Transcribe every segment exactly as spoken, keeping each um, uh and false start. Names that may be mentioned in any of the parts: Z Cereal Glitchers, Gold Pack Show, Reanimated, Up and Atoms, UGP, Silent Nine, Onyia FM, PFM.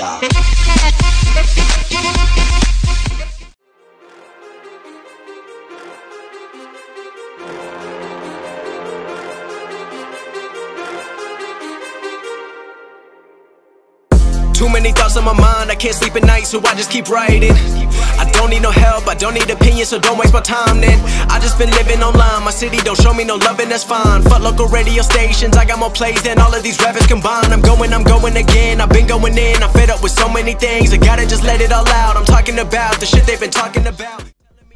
Villa. Too many thoughts on my mind, I can't sleep at night, so I just keep writing. I don't need no help, I don't need opinions, so don't waste my time then. I just been living online, my city don't show me no loving, that's fine. Fuck local radio stations, I got more plays than all of these rappers combined. I'm going, I'm going again, I've been going in, I'm fed up with so many things. I gotta just let it all out, I'm talking about the shit they've been talking about.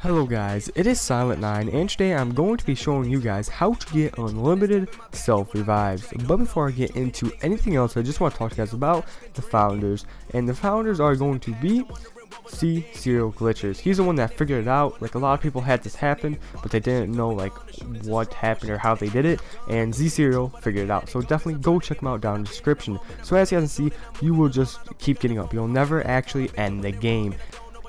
Hello guys, it is Silent Nine, and today I'm going to be showing you guys how to get unlimited self revives. But before I get into anything else, I just want to talk to you guys about the founders, and the founders are going to be Z Cereal Glitchers. He's the one that figured it out. Like, a lot of people had this happen, but they didn't know like what happened or how they did it, and Z Cereal figured it out. So definitely go check him out down in the description. So as you guys can see, you will just keep getting up. You'll never actually end the game.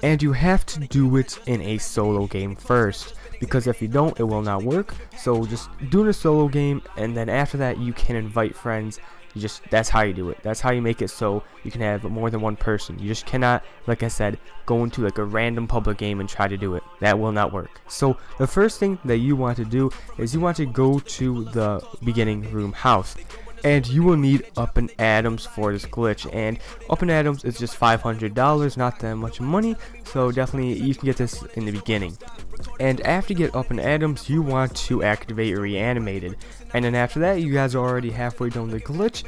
And you have to do it in a solo game first, because if you don't, it will not work. So just do it a solo game, and then after that you can invite friends. You just, that's how you do it. That's how you make it so you can have more than one person. You just cannot, like I said, go into like a random public game and try to do it. That will not work. So the first thing that you want to do is you want to go to the beginning room house. And you will need Up and Atoms for this glitch, and Up and Atoms is just five hundred dollars, not that much money, so definitely you can get this in the beginning. And after you get Up and Atoms, you want to activate Reanimated, and then after that you guys are already halfway done the glitch.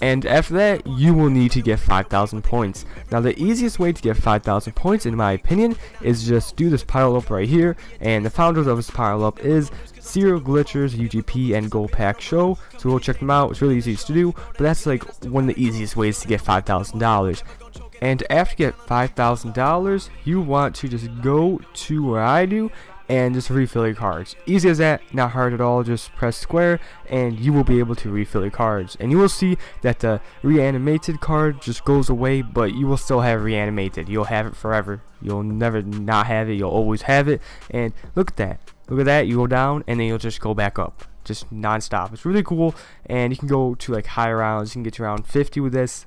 And after that, you will need to get five thousand points. Now, the easiest way to get five thousand points, in my opinion, is just do this pile up right here. And the founders of this pile up is Cereal Glitchers, U G P, and Gold Pack Show. So go check them out. It's really easy to do, but that's like one of the easiest ways to get five thousand dollars. And after you get five thousand dollars, you want to just go to where I do and just refill your cards. Easy as that, not hard at all. Just press square and you will be able to refill your cards, and you will see that the Reanimated card just goes away, but you will still have Reanimated. You'll have it forever. You'll never not have it. You'll always have it. And look at that, look at that. You go down and then you'll just go back up, just non-stop. It's really cool, and you can go to like higher rounds. You can get to round fifty with this,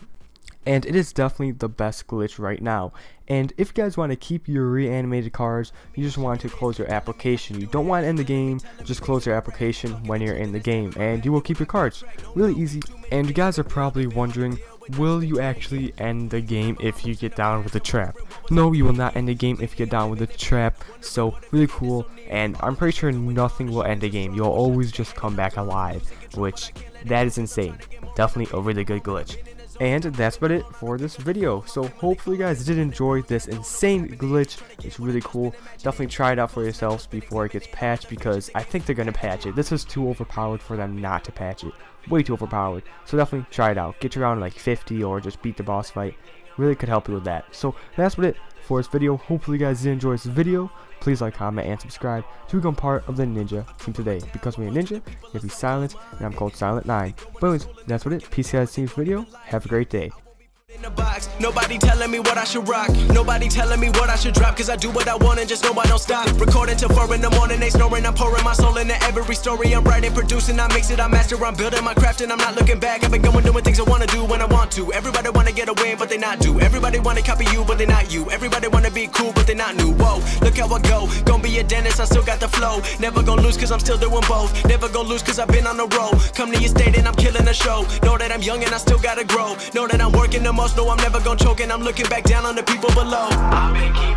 and it is definitely the best glitch right now. And if you guys want to keep your Reanimated cards, you just want to close your application. You don't want to end the game, just close your application when you're in the game, and you will keep your cards. Really easy. And you guys are probably wondering, will you actually end the game if you get down with the trap? No, you will not end the game if you get down with the trap. So really cool, and I'm pretty sure nothing will end the game. You'll always just come back alive, which, that is insane. Definitely a really good glitch. And that's about it for this video. So hopefully you guys did enjoy this insane glitch. It's really cool. Definitely try it out for yourselves before it gets patched, because I think they're going to patch it. This is too overpowered for them not to patch it. Way too overpowered. So definitely try it out. Get to around like fifty or just beat the boss fight. Really could help you with that. So that's about it for this video. Hopefully you guys did enjoy this video. Please like, comment, and subscribe to become part of the Ninja team today. Because we're a ninja, you'll be silent, and I'm called Silent Nine. But anyways, that's what it. Peace guys, see you in this video. Have a great day. In the box, nobody telling me what I should rock, nobody telling me what I should drop, cause I do what I want and just know I don't stop. Recording till four in the morning, they snoring, I'm pouring my soul into every story. I'm writing, producing, I mix it, I master, I'm building my craft and I'm not looking back. I've been going doing things I wanna do when I want to. Everybody wanna get away, but they not do. Everybody wanna copy you, but they not you. Everybody wanna be cool, but they not new. Whoa, look how I go, gon' be a dentist, I still got the flow. Never gon' lose cause I'm still doing both. Never gon' lose cause I've been on the road. Come to your state and I'm killing the show. Know that I'm young and I still gotta grow. Know that I'm working the most. No, I'm never gonna choke, and I'm looking back down on the people below.